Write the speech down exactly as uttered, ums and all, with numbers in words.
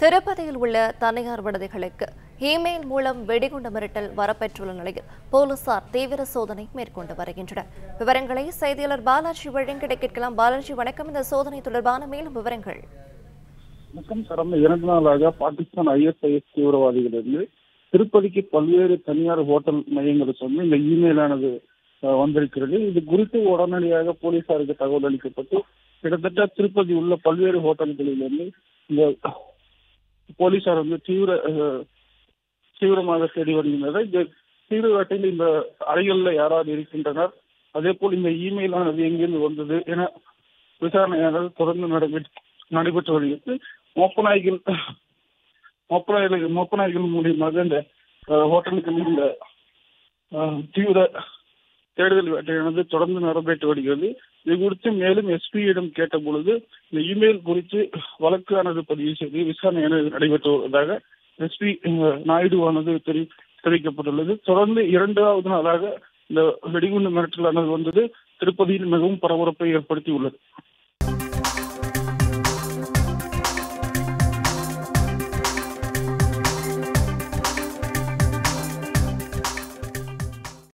திருப்பதியில் உள்ள தனியார் விடுதிகளுக்கு இமெயில் மூலம் வெடிகுண்டு மிரட்டல் வரப்பெற்றுள்ள நிலையில் போலீசார் தீவிர சோதனை மேற்கொண்டு வருகின்றனர். விவரங்களை செய்தியாளர் பாலாஜி வழங்கிட கேட்கலாம். பாலாஜி வணக்கம். இந்த சோதனை தொடர்பான மேலும் விவரங்கள். கடந்த இரண்டு நாளாக Pakistan I S I S தீவிரவாதிகளிருந்து திருப்பதிக்கு பல்வேறு தனியார் ஹோட்டல் மையங்களுக்கு வந்து இந்த இமெயிலானது வந்திருக்கிறது. இது குறித்து உடனடியாக போலீசாருக்கு தகவல் அளிக்கப்பட்டு கிட்டத்தட்ட திருப்பதி உள்ள பல்வேறு ஹோட்டல்களிலிருந்து இந்த போலீசார் வந்து தீவிர தீவிரமாக தேடி வருகின்றனர். இந்த தீவிர வேட்டையில் இந்த அறைகளில் யாராவது இருக்கின்றனர், அதே போல் இந்த இமெயிலானது எங்கிருந்து வந்தது என விசாரணையானது தொடர்ந்து நடைபெற்று நடைபெற்று வருகிறது. மோப்பநாயகில் மொப்பநாயக மொப்பநாயகின் மூலியமாக இந்த ஹோட்டலுக்கு இந்த தீவிர தேடுதல் வேட்டையானது தொடர்ந்து நடைபெற்று வருகிறது. இது குறித்து மேலும் எஸ் பி யிடம் கேட்ட பொழுது இந்த இமெயில் குறித்து வழக்கானது பதிவு செய்து விசாரணையானது நடைபெற்று வருவதாக எஸ் பி நாயுடுவானது தெரிவிக்கப்பட்டுள்ளது. தொடர்ந்து இரண்டாவது நாளாக இந்த வெடிகுண்டு மிரட்டலானது வந்தது திருப்பதியில் மிகவும் பரபரப்பை ஏற்படுத்தி உள்ளது.